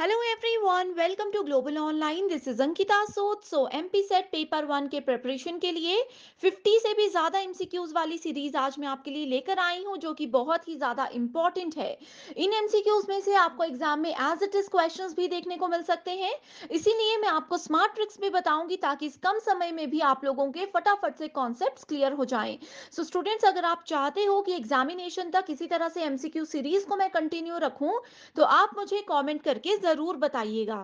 Hello everyone, welcome to global online. This is Ankita Sood. So MP SET paper one के preparation के लिए 50 से भी ज़्यादा एमसीक्यूज़ वाली सीरीज़ आज मैं आपके लिए लेकर आई हूँ, जो कि बहुत ही ज़्यादा इम्पॉर्टेंट है। इन एमसीक्यूज़ में से आपको एग्जाम में एज इट इज़ क्वेश्चंस भी देखने को मिल सकते हैं, इसीलिए मैं आपको स्मार्ट ट्रिक्स भी बताऊँगी ताकि इस कम समय में भी आप लोगों के फटाफट से कॉन्सेप्ट क्लियर हो जाएँ। सो स्टूडेंट्स, अगर आप चाहते हो कि एग्जामिनेशन तक इसी तरह से एमसीक्यू सीरीज़ को मैं कंटिन्यू रखूँ तो आप मुझे कॉमेंट करके जरूर बताइएगा।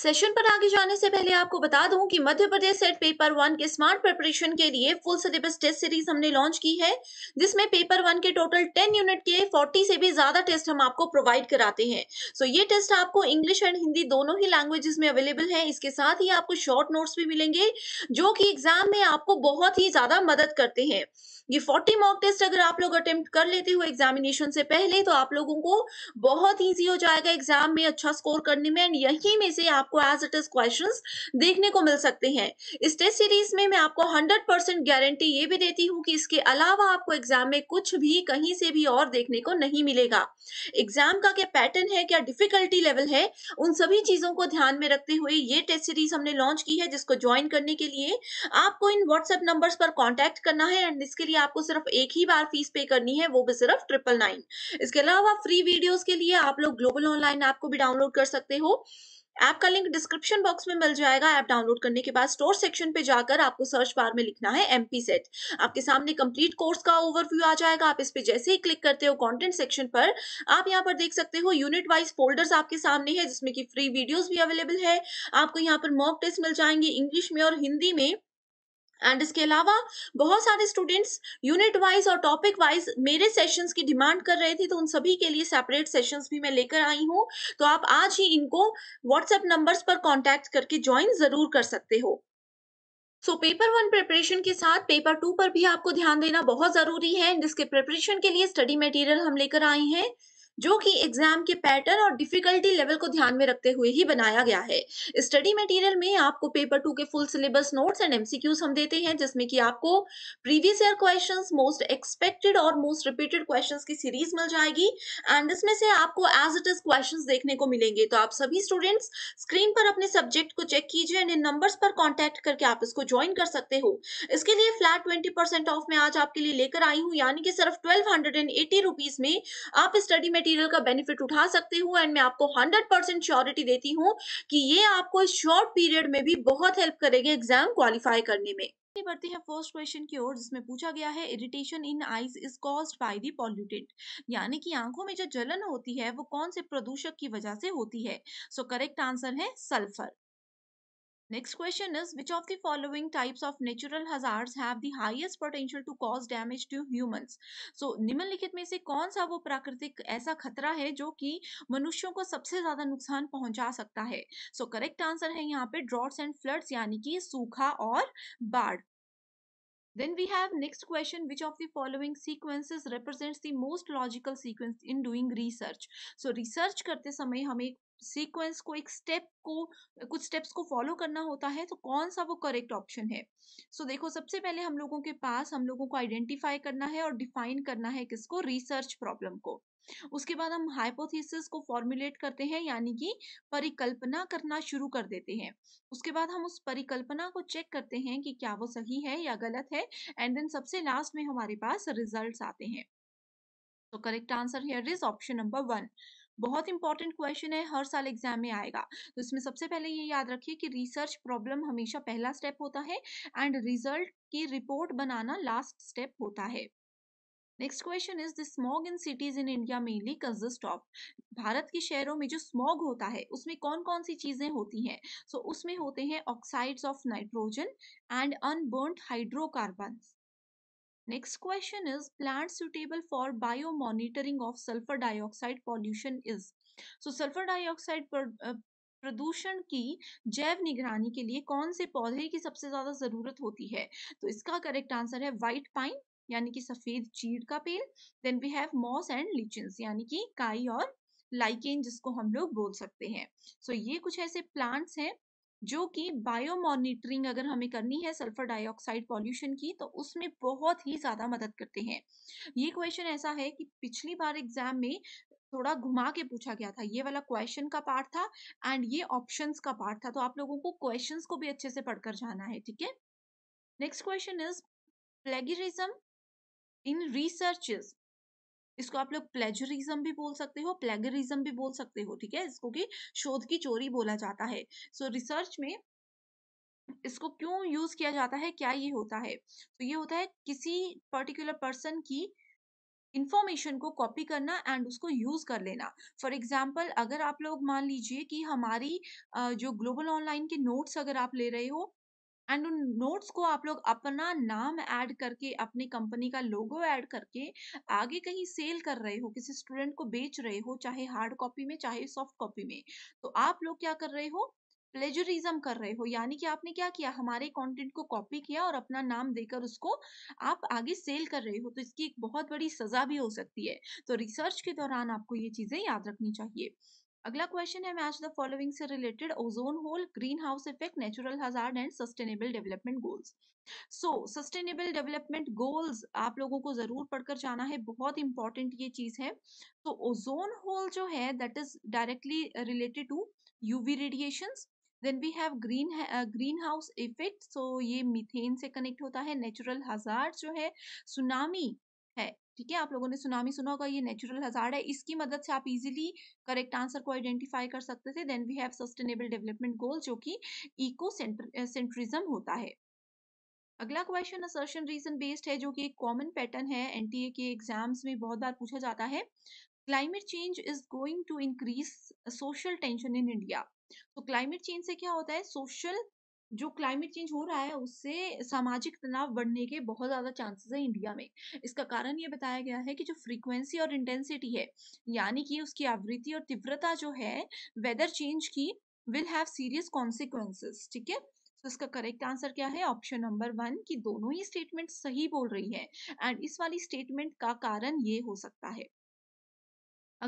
सेशन पर आगे जाने से पहले आपको बता दूं कि Madhya Pradesh set paper one के स्मार्ट प्रिपरेशन के लिए फुल सिलेबस टेस्ट सीरीज हमने लॉन्च की है, जिसमें पेपर वन के टोटल 10 यूनिट के 40 से भी ज्यादा टेस्ट हम आपको प्रोवाइड कराते हैं। सो ये टेस्ट आपको इंग्लिश एंड हिंदी दोनों ही लैंग्वेजेस में अवेलेबल है। इसके साथ ही आपको शॉर्ट नोट्स भी मिलेंगे जो कि एग्जाम में आपको बहुत ही ज्यादा मदद करते हैं। ये 40 मॉक टेस्ट अगर आप लोग अटेम्प्ट कर लेते हो एग्जामिनेशन से पहले तो आप लोगों को बहुत ईजी हो जाएगा एग्जाम में अच्छा स्कोर करने में, एंड यहीं में से आपको एज इट इज क्वेश्चंस देखने को मिल सकते हैं। इस टेस्ट सीरीज में मैं आपको 100% गारंटी ये भी देती हूँ कि इसके अलावा आपको एग्जाम में कुछ भी कहीं से भी और देखने को नहीं मिलेगा। एग्जाम का क्या पैटर्न है, क्या डिफिकल्टी लेवल है, उन सभी चीजों को ध्यान में रखते हुए ये टेस्ट सीरीज हमने लॉन्च की है, जिसको ज्वाइन करने के लिए आपको इन व्हाट्सएप नंबर्स पर कॉन्टैक्ट करना है, एंड इसके लिए आपको सिर्फ एक ही बार फीस पे करनी है, वो भी सिर्फ 999। इसके अलावा फ्री वीडियोस के लिए आप लोग ग्लोबल ऑनलाइन ऐप को भी डाउनलोड कर सकते हो। ऐप का लिंक डिस्क्रिप्शन बॉक्स में मिल जाएगा। ऐप डाउनलोड करने के बाद स्टोर सेक्शन पे जाकर आपको सर्च बार में लिखना है एमपी सेट, आपके सामने कंप्लीट कोर्स का ओवरव्यू आ जाएगा। आप इस पे जैसे ही क्लिक करते हो कंटेंट सेक्शन पर, आप यहाँ पर देख सकते हो यूनिट वाइज फोल्डर्स आपके सामने है, जिसमें की फ्री वीडियोज भी अवेलेबल है। आपको यहाँ पर मॉक टेस्ट मिल जाएंगे इंग्लिश में और हिंदी में, एंड इसके अलावा बहुत सारे स्टूडेंट्स यूनिट वाइज और टॉपिक वाइज मेरे सेशंस की डिमांड कर रहे थे, तो उन सभी के लिए सेपरेट सेशंस भी मैं लेकर आई हूँ। तो आप आज ही इनको व्हाट्सएप नंबर्स पर कांटेक्ट करके ज्वाइन जरूर कर सकते हो। सो पेपर वन प्रिपरेशन के साथ पेपर टू पर भी आपको ध्यान देना बहुत जरूरी है, एंड इसके प्रिपरेशन के लिए स्टडी मटेरियल हम लेकर आए हैं जो कि एग्जाम के पैटर्न और डिफिकल्टी लेवल को ध्यान में रखते हुए ही बनाया गया है। स्टडी मटेरियल में आपको पेपर टू के full syllabus notes and MCQs हम देते हैं, जिसमें कि आपको previous year questions, most expected और मोस्ट रिपीटेड क्वेश्चंस की सीरीज मिल जाएगी, एंड इसमें से आपको एज इट इज क्वेश्चंस देखने को मिलेंगे। तो आप सभी स्टूडेंट्स स्क्रीन पर अपने सब्जेक्ट को चेक कीजिए एंड इन नंबर्स पर कॉन्टेक्ट करके आप इसको ज्वाइन कर सकते हो। इसके लिए फ्लैट 20% ऑफ में आज आपके लिए लेकर आई हूँ, यानी कि सिर्फ 1280 रुपीज में आप स्टडी मटेरियल का बेनिफिट उठा सकते हो, एंड मैं आपको 100% श्योरिटी देती हूं कि ये आपको इस शॉर्ट पीरियड में भी बहुत हेल्प करेगा एग्जाम क्वालिफाई करने में। बढ़ते हैं फर्स्ट क्वेश्चन की ओर, जिसमें पूछा गया है irritation in eyes is caused by the pollutant, यानी कि आंखों में जो जलन होती है वो कौन से प्रदूषक की वजह से होती है। सो करेक्ट आंसर है sulphur. Next question is, which of the following types of natural hazards have the highest potential to cause damage to humans? So निम्नलिखित में से कौन सा वो प्राकृतिक ऐसा खतरा है जो कि मनुष्यों को सबसे ज्यादा नुकसान पहुंचा सकता है। So correct answer है यहाँ पे droughts and floods, यानी कि सूखा और बाढ़। Then we have next question, which of the following sequences represents the most logical sequence in doing research? So research करते समय हमें सीक्वेंस को एक स्टेप को कुछ स्टेप्स को फॉलो करना होता है, तो कौन सा वो करेक्ट ऑप्शन है। सो देखो, सबसे पहले हम लोगों को आइडेंटिफाई करना है और डिफाइन करना है किसको, रिसर्च प्रॉब्लम को। उसके बाद हम हाइपोथेसिस को फॉर्मुलेट करते हैं, यानी कि परिकल्पना करना शुरू कर देते हैं। उसके बाद हम उस परिकल्पना को चेक करते हैं कि क्या वो सही है या गलत है, एंड देन सबसे लास्ट में हमारे पास रिजल्ट आते हैं। तो correct answer here is option number 1। बहुत इंपॉर्टेंट क्वेश्चन है, हर साल एग्जाम में आएगा, तो इसमें सबसे पहले ये याद रखिए कि रिसर्च प्रॉब्लम हमेशा पहला स्टेप होता है एंड रिजल्ट की रिपोर्ट बनाना लास्ट स्टेप होता है। Next question is, the smog in cities in India mainly consist of, Bharat के शहरों में जो स्मॉग होता है उसमें कौन कौन सी चीजें होती हैं। सो उसमें होते हैं oxides of nitrogen and unburned hydrocarbon. Next question is, plant suitable for biomonitoring of sulfur dioxide pollution is, so sulfur dioxide प्रदूषण की जैव निगरानी के लिए कौन से पौधे की सबसे ज्यादा जरूरत होती है। तो इसका करेक्ट आंसर है व्हाइट पाइन, यानी कि सफेद चीड़ का पेड़। Then we have moss and lichens, यानी कि काई और लाइकेन जिसको हम लोग बोल सकते हैं। सो ये कुछ ऐसे प्लांट्स हैं जो कि बायोमॉनिटरिंग अगर हमें करनी है सल्फर डाइऑक्साइड पॉल्यूशन की तो उसमें बहुत ही ज़्यादा मदद करते हैं। ये क्वेश्चन ऐसा है कि पिछली बार एग्जाम में थोड़ा घुमा के पूछा गया था। ये वाला क्वेश्चन का पार्ट था एंड ये ऑप्शंस का पार्ट था, तो आप लोगों को क्वेश्चंस को भी अच्छे से पढ़कर जाना है, ठीक है। Next question is plagiarism in researches. इसको आप लोग प्लेजरिज्म भी बोल सकते हो, प्लेगरिज्म भी बोल सकते हो, ठीक है। इसको कि शोध की चोरी बोला जाता है। सो रिसर्च में इसको क्यों यूज किया जाता है, क्या ये होता है? तो ये होता है किसी पर्टिकुलर पर्सन की इंफॉर्मेशन को कॉपी करना एंड उसको यूज कर लेना। फॉर एग्जाम्पल, अगर आप लोग मान लीजिए कि हमारी जो ग्लोबल ऑनलाइन के नोट्स अगर आप ले रहे हो एंड उन नोट्स को आप लोग अपना नाम ऐड करके, अपने कंपनी का लोगो ऐड करके आगे कहीं सेल कर रहे हो, किसी स्टूडेंट को बेच रहे हो, चाहे हार्ड कॉपी में चाहे सॉफ्ट कॉपी में, तो आप लोग क्या कर रहे हो, प्लेजरिज्म कर रहे हो। यानी कि आपने क्या किया, हमारे कंटेंट को कॉपी किया और अपना नाम देकर उसको आप आगे सेल कर रहे हो, तो इसकी एक बहुत बड़ी सजा भी हो सकती है। तो रिसर्च के दौरान आपको ये चीजें याद रखनी चाहिए। अगला क्वेश्चन है मैच द फॉलोइंग से related, ozone hole, green house effect, natural hazard and sustainable development goals. So sustainable development goals आप लोगों को जरूर पढ़कर जाना है, बहुत इंपॉर्टेंट ये चीज है। तो ओजोन होल जो है that is directly related to UV radiations. Then we have green house effect, so ये मीथेन से कनेक्ट होता है। नेचुरल हजार्ड जो है सुनामी है, ठीक है, आप लोगों ने सुनामी सुना होगा, ये नेचुरल हजार्ड है। इसकी मदद से आप इजीली करेक्ट आंसर को आइडेंटिफाई कर सकते थे। Then we have sustainable development goal जो कि इको सेंट्रिज्म होता है। अगला क्वेश्चन असर्शन रीजन बेस्ड है, जो कि एक कॉमन पैटर्न है, एनटीए के एग्जाम्स में बहुत बार पूछा जाता है। Climate change is going to increase social tension in India. तो क्लाइमेट चेंज से क्या होता है, सोशल जो क्लाइमेट चेंज हो रहा है उससे सामाजिक तनाव बढ़ने के बहुत ज़्यादा चांसेस है इंडिया में। इसका कारण ये बताया गया है कि जो फ्रीक्वेंसी और इंटेंसिटी है, यानी कि उसकी आवृत्ति और तीव्रता जो है वेदर चेंज की, विल हैव सीरियस कॉन्सिक्वेंसेस, ठीक है। तो इसका करेक्ट आंसर क्या है, ऑप्शन नंबर 1, कि दोनों ही स्टेटमेंट सही बोल रही है एंड इस वाली स्टेटमेंट का कारण ये हो सकता है।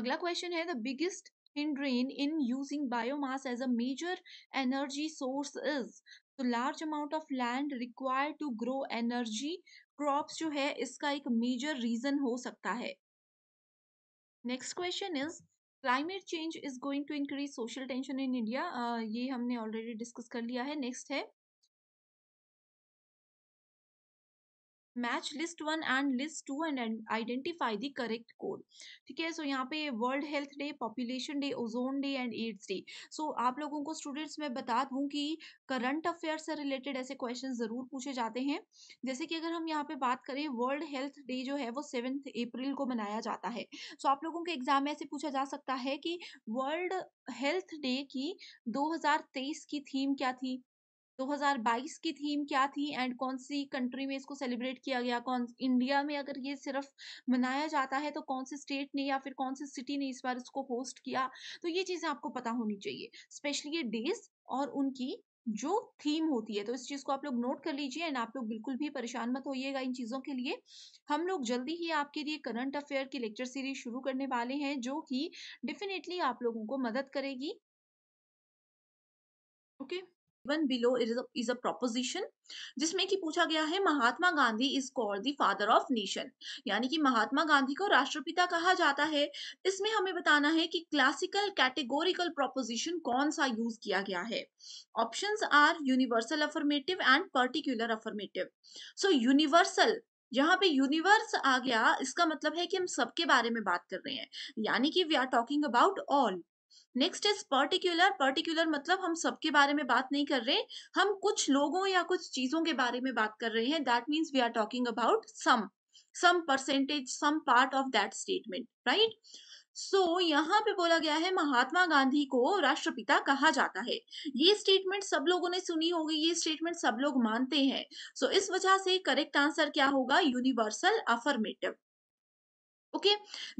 अगला क्वेश्चन है the biggest hindrance in using biomass as a major energy source is, तो large amount of land required to grow energy crops जो है इसका एक major reason हो सकता है। Next question is climate change is going to increase social tension in India, ये हमने already discuss कर लिया है। Next है match list 1 and list 2 and identify the correct code, ठीक है। सो यहाँ पे world health day, population day, ozone day and AIDS day. So आप लोगों को स्टूडेंट्स मैं बता दूं कि करंट अफेयर्स से रिलेटेड ऐसे क्वेश्चन जरूर पूछे जाते हैं। जैसे कि अगर हम यहाँ पे बात करें, वर्ल्ड हेल्थ डे जो है वो 7 अप्रैल को मनाया जाता है। सो आप लोगों के एग्जाम में ऐसे पूछा जा सकता है कि वर्ल्ड हेल्थ डे की 2023 की थीम क्या थी, 2022 की थीम क्या थी एंड कौन सी कंट्री में इसको सेलिब्रेट किया गया। कौन इंडिया में अगर ये सिर्फ मनाया जाता है तो कौन से स्टेट ने या फिर कौन से सिटी ने इस बार इसको होस्ट किया, तो ये चीज़ें आपको पता होनी चाहिए, स्पेशली ये डेज और उनकी जो थीम होती है। तो इस चीज़ को आप लोग नोट कर लीजिए एंड आप लोग बिल्कुल भी परेशान मत होइएगा इन चीज़ों के लिए। हम लोग जल्दी ही आपके लिए करंट अफेयर की लेक्चर सीरीज शुरू करने वाले हैं, जो कि डेफिनेटली आप लोगों को मदद करेगी, okay. Even below is a proposition, जिसमें कि पूछा गया है Mahatma Gandhi is called the father of nation, यानी कि महात्मा गांधी को राष्ट्रपिता कहा जाता है। इसमें हमें बताना है कि क्लासिकल कैटेगोरिकल प्रोपोजिशन कौन सा यूज किया गया है। Options are universal affirmative and particular affirmative. So universal, जहाँ पे यूनिवर्स आ गया, इसका मतलब है कि हम सबके बारे में बात कर रहे हैं, यानी कि we are talking about all. Next is particular. Particular मतलब हम सबके बारे में बात नहीं कर रहे, हम कुछ लोगों या कुछ चीजों के बारे में बात कर रहे हैं, that means we are talking about some percentage, some part of that statement, right. So यहाँ पे बोला गया है महात्मा गांधी को राष्ट्रपिता कहा जाता है। ये स्टेटमेंट सब लोगों ने सुनी होगी, ये स्टेटमेंट सब लोग मानते हैं। सो इस वजह से करेक्ट आंसर क्या होगा, यूनिवर्सल अफर्मेटिव, ओके।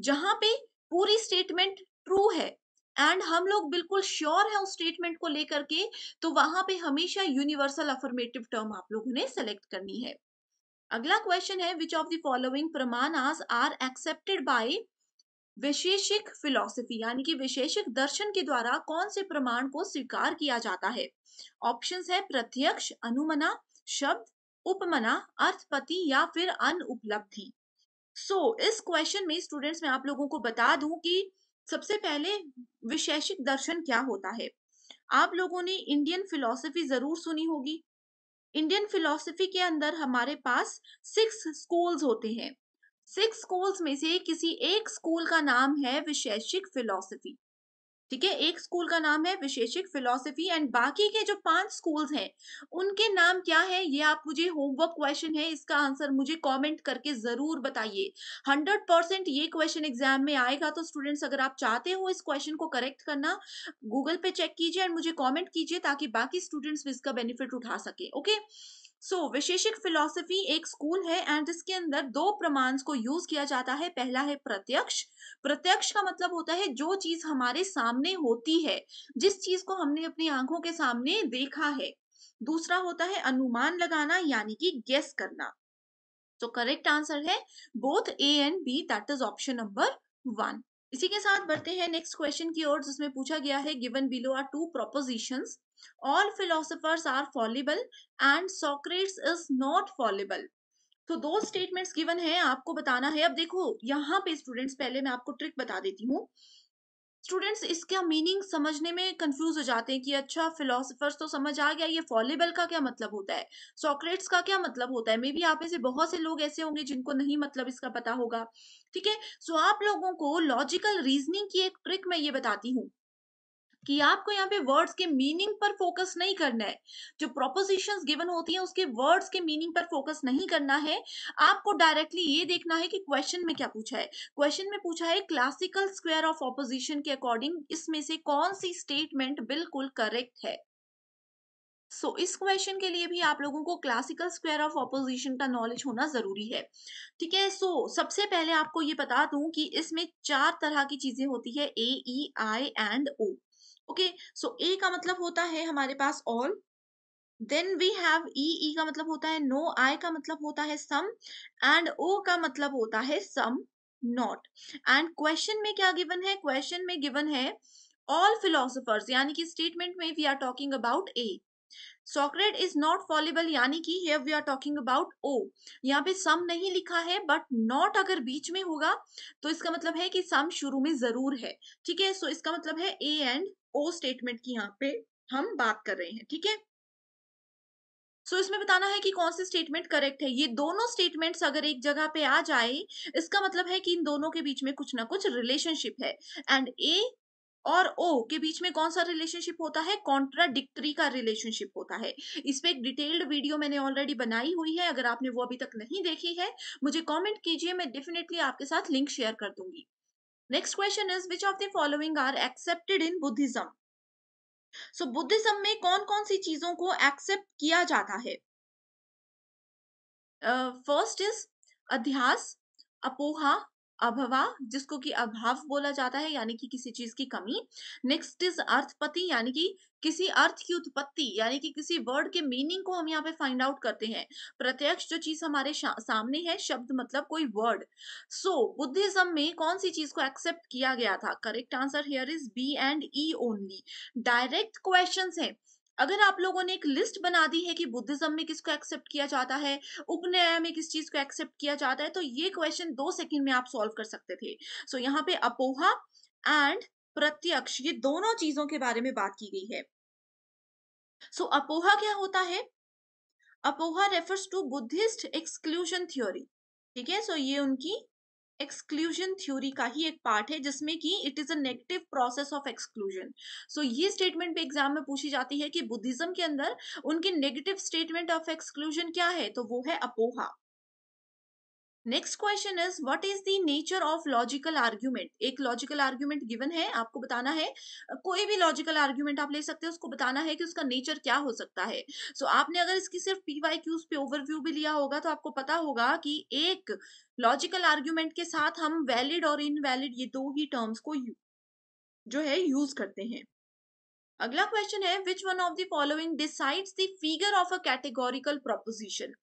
जहां पे पूरी स्टेटमेंट ट्रू है एंड हम लोग बिल्कुल श्योर है उस स्टेटमेंट को लेकर के, तो वहां पे हमेशा यूनिवर्सल अफर्मेटिव टर्म आप लोगों ने सेलेक्ट करनी है। अगला क्वेश्चन है which of the following प्रमाणास are accepted by Vaisheshika philosophy, यानी कि वैशेषिक दर्शन के द्वारा कौन से प्रमाण को स्वीकार किया जाता है। ऑप्शंस है प्रत्यक्ष, अनुमना, शब्द, उपमना, अर्थपति या फिर अनुपलब्धि। सो इस क्वेश्चन में स्टूडेंट्स में आप लोगों को बता दूं कि सबसे पहले वैशेषिक दर्शन क्या होता है। आप लोगों ने इंडियन फिलॉसफी जरूर सुनी होगी। इंडियन फिलॉसफी के अंदर हमारे पास 6 स्कूल्स होते हैं। 6 स्कूल्स में से किसी एक स्कूल का नाम है वैशेषिक फिलॉसफी। ठीक है, एक स्कूल का नाम है वैशेषिक फिलॉसफी एंड बाकी के जो 5 स्कूल्स हैं उनके नाम क्या है, ये आप मुझे होमवर्क क्वेश्चन है, इसका आंसर मुझे कमेंट करके जरूर बताइए। 100% ये क्वेश्चन एग्जाम में आएगा, तो स्टूडेंट्स अगर आप चाहते हो इस क्वेश्चन को करेक्ट करना, गूगल पे चेक कीजिए एंड मुझे कॉमेंट कीजिए ताकि बाकी स्टूडेंट्स भी इसका बेनिफिट उठा सके। ओके, सो वैशेषिक फिलॉसफी एक स्कूल है एंड इसके अंदर 2 प्रमाण को यूज किया जाता है। पहला है प्रत्यक्ष। प्रत्यक्ष का मतलब होता है जो चीज हमारे सामने होती है, जिस चीज को हमने अपनी आंखों के सामने देखा है। दूसरा होता है अनुमान लगाना यानी कि गेस करना। तो करेक्ट आंसर है both A and B, that is option number 1। इसी के साथ बढ़ते हैं नेक्स्ट क्वेश्चन की ओर, जिसमें पूछा गया है given below are 2 propositions, all philosophers are fallible and Socrates is not fallible. तो 2 स्टेटमेंट्स गिवन है, आपको बताना है। अब देखो यहाँ पे स्टूडेंट्स, पहले मैं आपको ट्रिक बता देती हूँ। स्टूडेंट्स इसका मीनिंग समझने में कंफ्यूज हो जाते हैं कि अच्छा फिलोसोफर्स तो समझ आ गया, ये फॉलिबल का क्या मतलब होता है, सोक्रेट्स का क्या मतलब होता है। मे बी आप में से बहुत से लोग ऐसे होंगे जिनको नहीं मतलब इसका पता होगा। ठीक है, सो आप लोगों को लॉजिकल रीजनिंग की एक ट्रिक मैं ये बताती हूँ कि आपको यहाँ पे वर्ड्स के मीनिंग पर फोकस नहीं करना है। जो प्रोपोजिशंस गिवन होती हैं उसके वर्ड्स के मीनिंग पर फोकस नहीं करना है, आपको डायरेक्टली ये देखना है कि क्वेश्चन में क्या पूछा है। क्वेश्चन में पूछा है क्लासिकल स्क्वायर ऑफ ऑपोजिशन के अकॉर्डिंग इसमें से कौन सी स्टेटमेंट बिल्कुल करेक्ट है। सो इस क्वेश्चन के लिए भी आप लोगों को क्लासिकल स्क्वायर ऑफ ऑपोजिशन का नॉलेज होना जरूरी है। ठीक है, सो सबसे पहले आपको ये बता दूं कि इसमें 4 तरह की चीजें होती है, ए, ई, आई एंड ओ। ओके, सो ए का मतलब होता है हमारे पास all, then we have E, E का मतलब होता है नो, आई का मतलब होता है सम एंड ओ का मतलब होता है सम नॉट। एंड क्वेश्चन में क्या गिवन है, क्वेश्चन में गिवन है ऑल फिलोसोफर्स, यानी कि स्टेटमेंट में we are talking about A. Socrates is not fallible, यानी कि here we are talking about O. यहाँ पे सम नहीं लिखा है, बट नॉट अगर बीच में होगा तो इसका मतलब है कि सम शुरू में जरूर है। ठीक है, सो इसका मतलब है ए एंड ओ स्टेटमेंट की यहाँ पे हम बात कर रहे हैं। ठीक है, सो इसमें बताना है कि कौन सी स्टेटमेंट करेक्ट है। ये दोनों स्टेटमेंट्स अगर एक जगह पे आ जाए, इसका मतलब है कि इन दोनों के बीच में कुछ ना कुछ रिलेशनशिप है। एंड ए और ओ के बीच में कौन सा रिलेशनशिप होता है, कॉन्ट्राडिक्टरी का रिलेशनशिप होता है। इस पे एक डिटेल्ड वीडियो मैंने ऑलरेडी बनाई हुई है, अगर आपने वो अभी तक नहीं देखी है मुझे कमेंट कीजिए, मैं डेफिनेटली आपके साथ लिंक शेयर कर दूंगी। Next question is which of the following are accepted in Buddhism. So Buddhism में कौन कौन सी चीजों को एक्सेप्ट किया जाता है। फर्स्ट इज अध्यास, अपोहा, अभावा जिसको कि अभाव बोला जाता है, यानी कि किसी चीज की कमी। नेक्स्ट इज अर्थपति, यानी कि किसी अर्थ की उत्पत्ति, यानी कि किसी वर्ड के मीनिंग को हम यहाँ पे फाइंड आउट करते हैं। प्रत्यक्ष जो चीज हमारे सामने है, शब्द मतलब कोई वर्ड। सो बुद्धिज्म में कौन सी चीज को एक्सेप्ट किया गया था, correct answer here is B and E only. Direct questions हैं, अगर आप लोगों ने एक लिस्ट बना दी है कि बुद्धिज्म में किसको एक्सेप्ट किया जाता है, उपनया में किस चीज को एक्सेप्ट किया जाता है, तो ये क्वेश्चन 2 सेकंड में आप सॉल्व कर सकते थे। सो यहाँ पे अपोहा एंड प्रत्यक्ष, ये दोनों चीजों के बारे में बात की गई है। सो अपोहा क्या होता है, apoha refers to Buddhist exclusion theory. ठीक है, सो ये उनकी एक्सक्लूजन थ्योरी का ही एक पार्ट है, जिसमें कि it is a negative process of exclusion. So ये स्टेटमेंट भी एग्जाम में पूछी जाती है कि बुद्धिज्म के अंदर उनके नेगेटिव स्टेटमेंट ऑफ एक्सक्लूजन क्या है, तो वो है अपोहा। Next question is what is the nature of logical argument. एक लॉजिकल आर्ग्यूमेंट गिवन है, आपको बताना है, कोई भी लॉजिकल आर्ग्यूमेंट आप ले सकते हो, उसको बताना है कि उसका नेचर क्या हो सकता है। सो आपने अगर इसकी सिर्फ PYQs पे ओवरव्यू भी लिया होगा तो आपको पता होगा कि एक लॉजिकल आर्ग्यूमेंट के साथ हम वैलिड और इनवैलिड ये 2 ही टर्म्स को जो है यूज करते हैं। अगला क्वेश्चन है which one of the following decides the figure of a categorical proposition.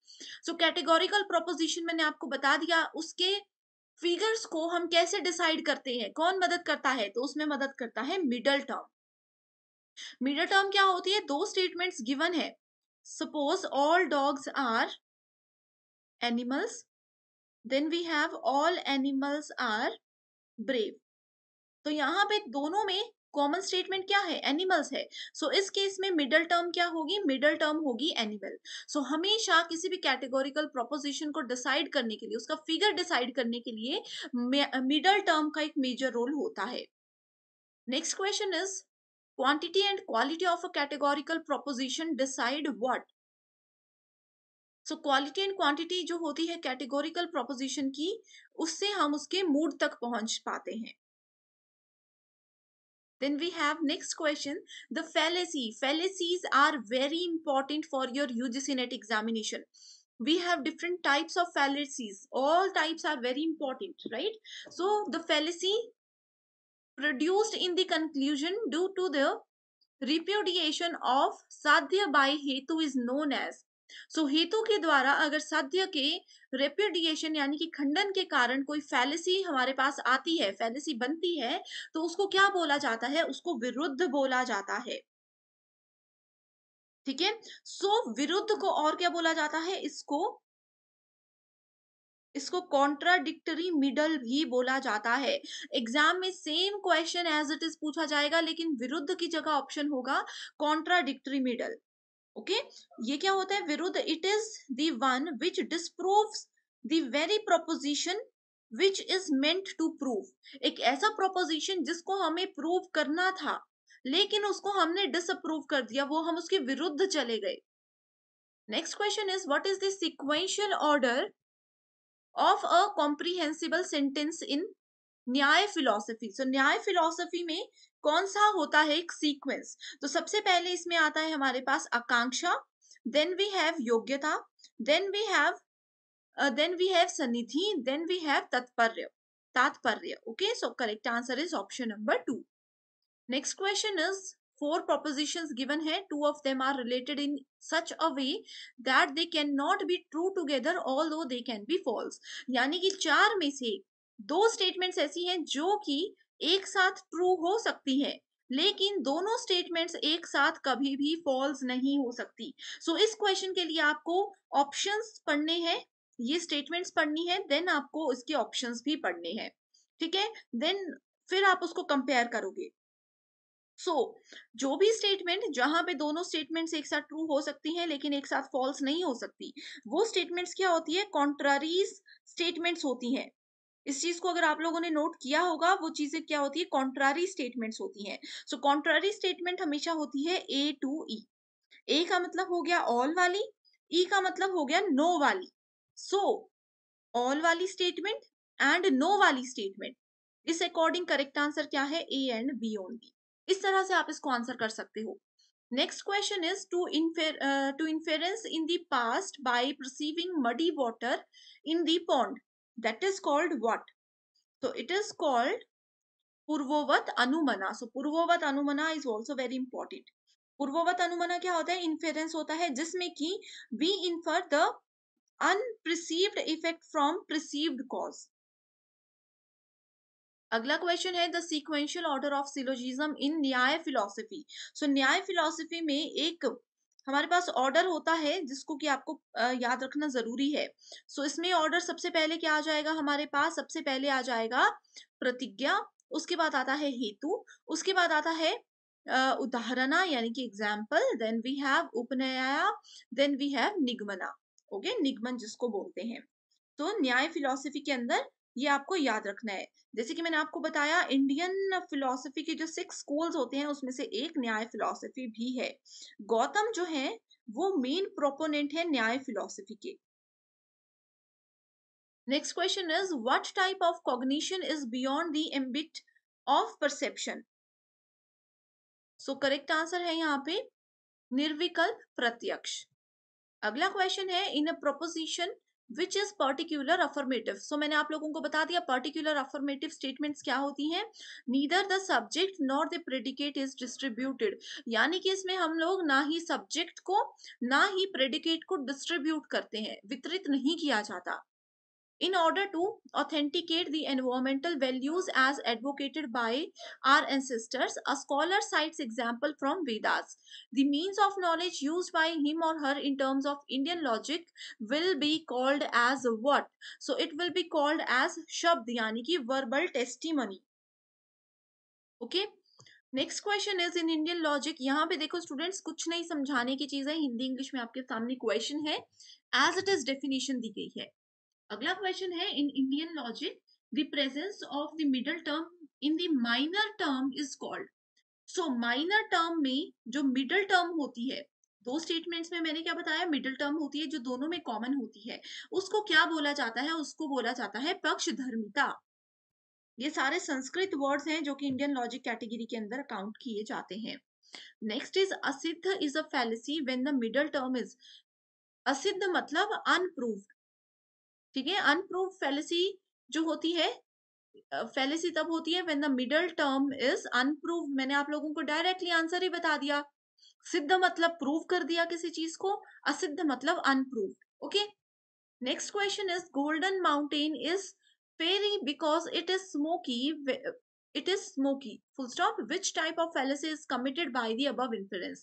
So categorical proposition मैंने आपको बता दिया, उसके फिगर्स को हम कैसे डिसाइड करते हैं, कौन मदद करता है, तो उसमें मदद करता है मिडल टर्म। मिडल टर्म क्या होती है, 2 स्टेटमेंट्स गिवन है, suppose all dogs are animals, then we have all animals are brave. तो यहाँ पे दोनों में कॉमन स्टेटमेंट क्या है, एनिमल्स है। सो इस केस में मिडल टर्म क्या होगी, मिडल टर्म होगी एनिमल। सो हमेशा किसी भी कैटेगोरिकल प्रोपोजिशन को डिसाइड करने के लिए, उसका फिगर डिसाइड करने के लिए मिडल टर्म का एक मेजर रोल होता है। Next question is quantity and quality of a categorical proposition decide what. So quality and quantity जो होती है कैटेगोरिकल प्रोपोजिशन की, उससे हम उसके मूड तक पहुंच पाते हैं। Then we have next question, the fallacy. Fallacies are very important for your UGC NET examination. We have different types of fallacies. All types are very important, right? So the fallacy produced in the conclusion due to the repudiation of sadhya by hetu is known as. So हेतु के द्वारा अगर साध्य के repudiation यानी कि खंडन के कारण कोई फैलेसी हमारे पास आती है, फैलेसी बनती है, तो उसको क्या बोला जाता है, उसको विरुद्ध बोला जाता है। ठीक है, सो विरुद्ध को और क्या बोला जाता है, इसको कॉन्ट्राडिक्टरी मिडल भी बोला जाता है। एग्जाम में same question as it is पूछा जाएगा, लेकिन विरुद्ध की जगह ऑप्शन होगा कॉन्ट्राडिक्टरी मिडल। ओके ये क्या होता है, विरुद्ध। It is the one which disproves the very proposition which is meant to prove. एक ऐसा प्रोपोजिशन जिसको हमें प्रूव करना था, लेकिन उसको हमने डिसअप्रूव कर दिया, वो हम उसके विरुद्ध चले गए। Next question is what is the sequential order of a comprehensible sentence in Nyaya philosophy. सो न्याय फिलॉसफी में कौन सा होता है एक सीक्वेंस, तो सबसे पहले इसमें आता है हमारे पास आकांक्षा, then we have yogyata, then we have sannidhi, then we have tatparya. Okay so correct answer is option number 2। Next question is 4 propositions given है, 2 of them are related in such a way that they cannot be true together although they can be false। यानी कि 4 में से 2 statements ऐसी हैं जो कि एक साथ ट्रू हो सकती है, लेकिन दोनों स्टेटमेंट्स एक साथ कभी भी फॉल्स नहीं हो सकती। सो इस क्वेश्चन के लिए आपको ऑप्शंस पढ़ने हैं, ये स्टेटमेंट्स पढ़नी है, देन आपको इसके ऑप्शंस भी पढ़ने हैं। ठीक है, देन फिर आप उसको कंपेयर करोगे। सो जो भी स्टेटमेंट जहां पे दोनों स्टेटमेंट्स एक साथ ट्रू हो सकती हैं लेकिन एक साथ फॉल्स नहीं हो सकती, वो स्टेटमेंट्स क्या होती है, कॉन्ट्रारीज स्टेटमेंट्स होती हैं। इस चीज को अगर आप लोगों ने नोट किया होगा, वो चीजें क्या होती है, कॉन्ट्रारी स्टेटमेंट्स होती हैं। सो कॉन्ट्रारी स्टेटमेंट हमेशा होती है ए टू ई। ए का मतलब हो गया ऑल वाली, ई का मतलब हो गया नो वाली। सो ऑल वाली स्टेटमेंट एंड नो वाली स्टेटमेंट, इस अकॉर्डिंग करेक्ट आंसर क्या है, ए एंड बी ओनली। इस तरह से आप इसको आंसर कर सकते हो। Next question is to inference in the past by perceiving muddy water in the pond that is called what? So it is called पूर्ववत अनुमना। So पूर्ववत अनुमना is also very important. पूर्ववत अनुमना क्या होता है, इन्फेरेंस होता है, जिसमें कि we infer the unperceived effect from perceived cause. अगला क्वेश्चन है the sequential order of syllogism in न्याय philosophy. So न्याय philosophy में एक हमारे पास ऑर्डर होता है जिसको कि आपको याद रखना जरूरी है। सो इसमें ऑर्डर सबसे पहले क्या आ जाएगा हमारे पास, सबसे पहले आ जाएगा प्रतिज्ञा, उसके बाद आता है हेतु, उसके बाद आता है उदाहरणा यानी कि example, then we have upanaya, then we have nigamana. Okay निगमन जिसको बोलते हैं। तो न्याय फिलॉसफी के अंदर ये आपको याद रखना है। जैसे कि मैंने आपको बताया, इंडियन फिलॉसफी के जो 6 स्कूल्स होते हैं उसमें से एक न्याय फिलॉसफी भी है। गौतम जो है वो मेन प्रोपोनेंट है न्याय फिलॉसफी के। Next question is what type of cognition is beyond the ambit of perception. So correct answer है यहाँ पे निर्विकल्प प्रत्यक्ष। अगला क्वेश्चन है in a proposition Which is particular affirmative. So मैंने आप लोगों को बता दिया particular affirmative statements क्या होती हैं। Neither the subject nor the predicate is distributed. यानी कि इसमें हम लोग ना ही subject को ना ही predicate को distribute करते हैं, वितरित नहीं किया जाता। In order to authenticate the environmental values as advocated by our ancestors, a scholar cites example from Vedas. The means of knowledge used by him or her in terms of Indian logic will be called as what? So it will be called as shabd, yani ki verbal testimony. Okay, next question is in Indian logic. यहाँ पे देखो students, कुछ नहीं समझाने की चीज है, Hindi English में आपके सामने क्वेश्चन है, एज इट इज डेफिनेशन दी गई है. अगला क्वेश्चन है in Indian logic the presence of the middle term in the minor term is called. So minor term में जो मिडिल टर्म होती है, दो स्टेटमेंट्स में मैंने क्या बताया, मिडिल टर्म होती है जो दोनों में कॉमन होती है, उसको क्या बोला जाता है, उसको बोला जाता है पक्षधर्मिता. ये सारे संस्कृत वर्ड्स हैं जो कि इंडियन लॉजिक कैटेगरी के अंदर काउंट किए जाते हैं. नेक्स्ट इज असिद्ध is a fallacy when the middle term is. असिद्ध मतलब अनप्रूव्ड, ठीक है, अनप्रूव्ड फैलेसी जो होती है, फैलेसी तब होती है when the middle term is unproved. मैंने आप लोगों को डायरेक्टली आंसर ही बता दिया. सिद्ध मतलब प्रूव कर दिया किसी चीज को, असिद्ध मतलब unproved. Okay, next question is golden mountain is fairy because it is smoky. It is smoky. Full stop. Which type of fallacy is committed by the above inference?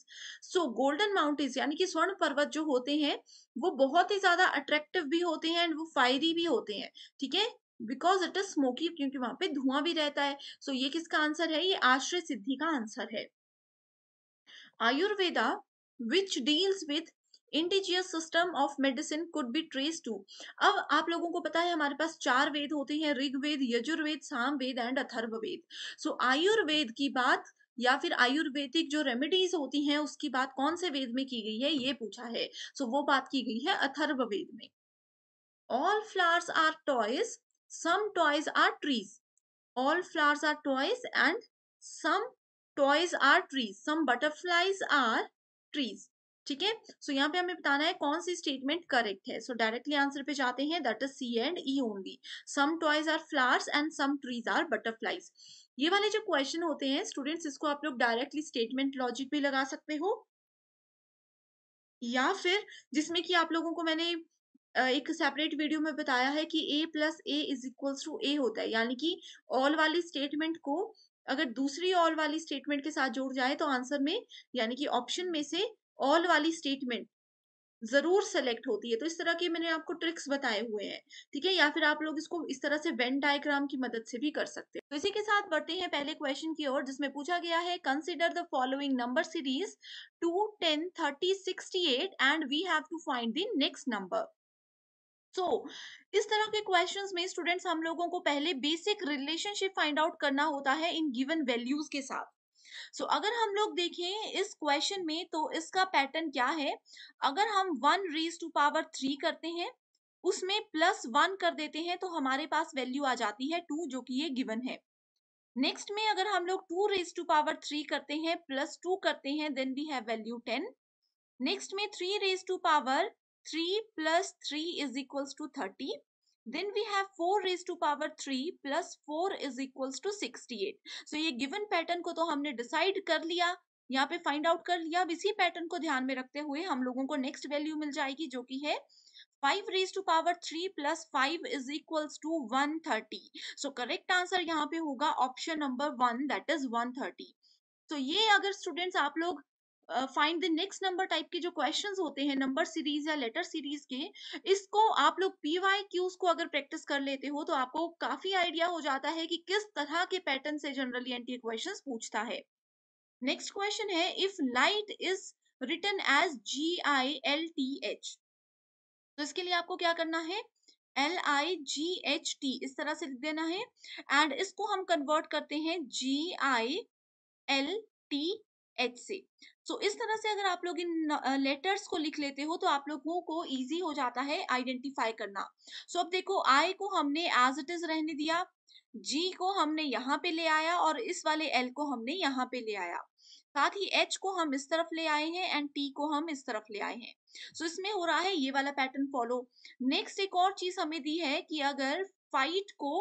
So golden mountains यानी कि स्वर्ण पर्वत जो होते हैं वो बहुत ही ज्यादा अट्रैक्टिव भी होते हैं एंड वो फायरी भी होते हैं, ठीक है, बिकॉज इट इज स्मोकी, क्योंकि वहां पे धुआं भी रहता है. सो ये किसका आंसर है, ये आश्रय सिद्धि का आंसर है. Ayurveda which deals with indigenous system of medicine could be trace to. अब आप लोगों को पता है हमारे पास चार वेद होते हैं, ऋग्वेद, यजुर्वेद, सामवेद एंड अथर्ववेद. सो आयुर्वेद की बात या फिर आयुर्वेदिक जो रेमेडीज होती हैं उसकी बात कौन से वेद में की गई है, ये पूछा है. सो वो बात की गई है अथर्ववेद में. All flowers are toys, some toys are trees. All flowers are toys and some toys are trees. Some butterflies are trees, ठीक है. सो यहाँ पे हमें बताना है कौन सी स्टेटमेंट करेक्ट है. सो डायरेक्टली आंसर पे जाते हैं, that is C and E only. Some toys are flowers and some trees are butterflies. ये वाले जो क्वेश्चन होते हैं स्टूडेंट्स, इसको आप लोग डायरेक्टली स्टेटमेंट लॉजिक भी लगा सकते हो, या फिर जिसमें कि आप लोगों को मैंने एक सेपरेट वीडियो में बताया है कि A plus A is equals to A होता है, यानी कि ऑल वाली स्टेटमेंट को अगर दूसरी ऑल वाली स्टेटमेंट के साथ जोड़ जाए तो आंसर में यानी कि ऑप्शन में से ऑल वाली स्टेटमेंट जरूर सेलेक्ट होती है. तो इस तरह के मैंने आपको ट्रिक्स बताए हुए हैं, ठीक है, या फिर आप लोग इसको इस तरह से वेन डायग्राम की मदद से भी कर सकते हैं. तो इसी के साथ बढ़ते हैं पहले क्वेश्चन की ओर, जिसमें पूछा गया है consider the following number series 2, 10, 30, 68 and we have to find the next number. So इस तरह के क्वेश्चंस में स्टूडेंट्स हम लोगों को पहले बेसिक रिलेशनशिप फाइंड आउट करना होता है इन गिवन वैल्यूज के साथ. सो अगर हम लोग देखें इस क्वेश्चन में तो इसका पैटर्न क्या है, अगर हम 1 raised to power 3 करते हैं, उसमें +1 कर देते हैं तो हमारे पास वैल्यू आ जाती है 2, जो कि ये गिवन है. नेक्स्ट में अगर हम लोग 2 raised to power 3 करते हैं, +2 करते हैं, then we have value 10. Next में 3 raised to power 3 + 3 = 30. Then we have 4 raised to power 3 + 4 = 68. So ये given pattern को तो हमने decide कर लिया, यहाँ पे find out कर लिया. अब इसी pattern को ध्यान में रखते हुए हम लोगों को next value मिल जाएगी, जो कि है 5 raised to power 3 + 5 = 130. So correct answer यहाँ पे होगा option number 1, that is 130. So ये अगर students आप लोग find the next number type के जो क्वेश्चंस होते हैं नंबर सीरीज या लेटर सीरीज के, इसको आप लोग PYQs को अगर प्रैक्टिस कर लेते हो तो आपको काफी आइडिया हो जाता है कि किस तरह के पैटर्न से जनरली एनटीए क्वेश्चंस पूछता है. नेक्स्ट क्वेश्चन है if light is written as GILTH, तो इसके लिए आपको क्या करना है, LIGHT इस तरह से लिख देना है एंड इसको हम कन्वर्ट करते हैं GILTH से. सो इस तरह से अगर आप लोग इन लेटर्स को लिख लेते हो तो आप लोगों को इजी हो जाता है आइडेंटिफाई करना. सो अब देखो आई को हमने एज इट इज रहने दिया, जी को हमने यहाँ पे ले आया और इस वाले एल को हमने यहाँ पे ले आया, साथ ही एच को हम इस तरफ ले आए हैं एंड टी को हम इस तरफ ले आए हैं. सो इसमें हो रहा है ये वाला पैटर्न फॉलो. नेक्स्ट एक और चीज हमें दी है कि अगर फाइट को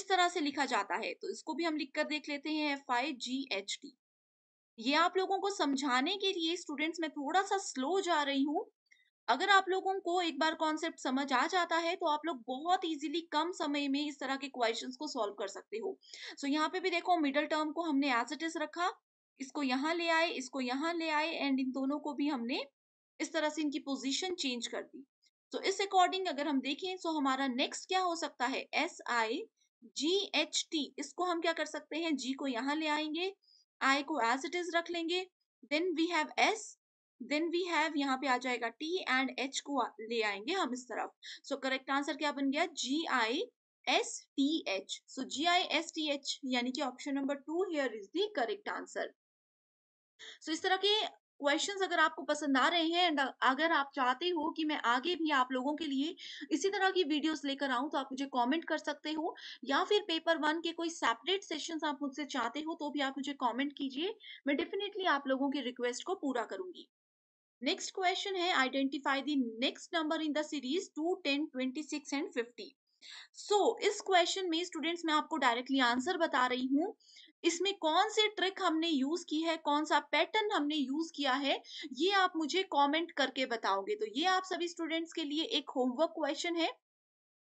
इस तरह से लिखा जाता है तो इसको भी हम लिख कर देख लेते हैं FIGHT. ये आप लोगों को समझाने के लिए स्टूडेंट्स मैं थोड़ा सा स्लो जा रही हूँ. अगर आप लोगों को एक बार कॉन्सेप्ट समझ आ जाता है तो आप लोग बहुत इजीली कम समय में इस तरह के क्वेश्चंस को सॉल्व कर सकते हो. सो यहाँ पे भी देखो मिडिल टर्म को हमने एज इट इज रखा, इसको यहाँ ले आए, इसको यहाँ ले आए एंड इन दोनों को भी हमने इस तरह से इनकी पोजिशन चेंज कर दी. सो इस अकॉर्डिंग अगर हम देखें तो हमारा नेक्स्ट क्या हो सकता है, SI GHT इसको हम क्या कर सकते हैं, G को यहाँ ले आएंगे, I को as it is रख लेंगे, then we have S, then we have यहाँ पे आ जाएगा T and H को ले आएंगे हम इस तरफ. So correct answer क्या बन गया, GISTH. So GISTH यानी कि option number 2 here is the correct answer. So इस तरह के क्वेश्चंस अगर आपको पसंद आ रहे हैं एंड अगर आप चाहते हो कि मैं आगे भी आप लोगों के लिए इसी तरह की वीडियोस लेकर आऊं तो आप मुझे कमेंट कर सकते हो, या फिर पेपर वन के कोई सेपरेट सेशंस आप मुझसे चाहते हो तो भी आप मुझे कमेंट कीजिए, मैं डेफिनेटली आप लोगों की रिक्वेस्ट को पूरा करूंगी. नेक्स्ट क्वेश्चन है, identify the next number in the series 2, 10, 26 and 50. So इस क्वेश्चन में स्टूडेंट्स मैं आपको डायरेक्टली आंसर बता रही हूँ, इसमें कौन सी ट्रिक हमने यूज की है, कौन सा पैटर्न हमने यूज किया है, ये आप मुझे कमेंट करके बताओगे. तो ये आप सभी स्टूडेंट्स के लिए एक होमवर्क क्वेश्चन है,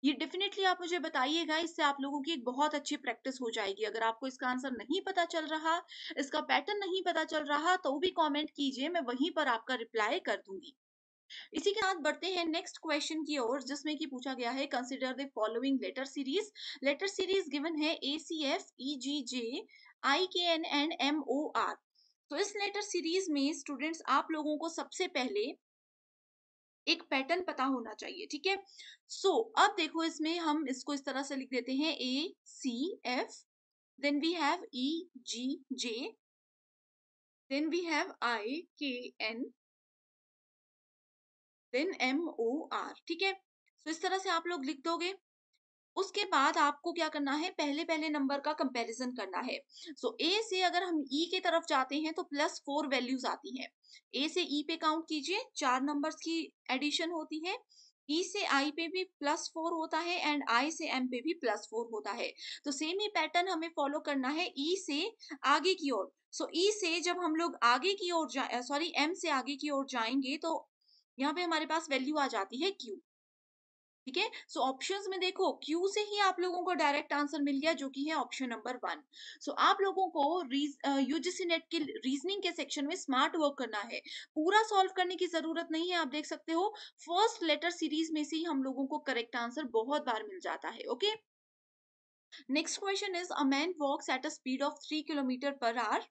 ये डेफिनेटली आप मुझे बताइएगा, इससे आप लोगों की एक बहुत अच्छी प्रैक्टिस हो जाएगी. अगर आपको इसका आंसर नहीं पता चल रहा, इसका पैटर्न नहीं पता चल रहा तो भी कॉमेंट कीजिए, मैं वहीं पर आपका रिप्लाई कर दूंगी. इसी के साथ बढ़ते हैं नेक्स्ट क्वेश्चन की ओर, जिसमें कि पूछा गया है consider the following letter series. Letter series given है ACF, EGJ, IKN and MOR. तो इस लेटर सीरीज में स्टूडेंट्स आप लोगों को सबसे पहले एक पैटर्न पता होना चाहिए, ठीक है. सो अब देखो इसमें हम इसको इस तरह से लिख देते हैं ACF, then we have EGJ, then we have IKN, Then MOR, ठीक है. So इस तरह से आप लोग लिख दोगे. उसके बाद आपको क्या करना है, पहले पहले नंबर का कंपैरिजन करना है. So A से अगर हम E के तरफ जाते हैं तो +4 वैल्यूज आती हैं. A से E पे काउंट कीजिए, 4 नंबर्स की एडिशन होती है. E से I पे भी +4 होता है एंड I से M पे भी +4 होता है. तो सेम ही पैटर्न हमें फॉलो करना है E से आगे की ओर. So E से जब हम लोग आगे की ओर M से आगे की ओर जाएंगे तो यहाँ पे हमारे पास वैल्यू आ जाती है Q, ठीक है. सो ऑप्शंस में देखो Q से ही आप लोगों को डायरेक्ट आंसर मिल गया, जो कि है ऑप्शन नंबर 1. सो आप लोगों को यूजीसी नेट के रीजनिंग के सेक्शन में स्मार्ट वर्क करना है, पूरा सॉल्व करने की जरूरत नहीं है. आप देख सकते हो फर्स्ट लेटर सीरीज में से ही हम लोगों को करेक्ट आंसर बहुत बार मिल जाता है, okay. Next question is, a man walks at a speed of 3 kilometre per hour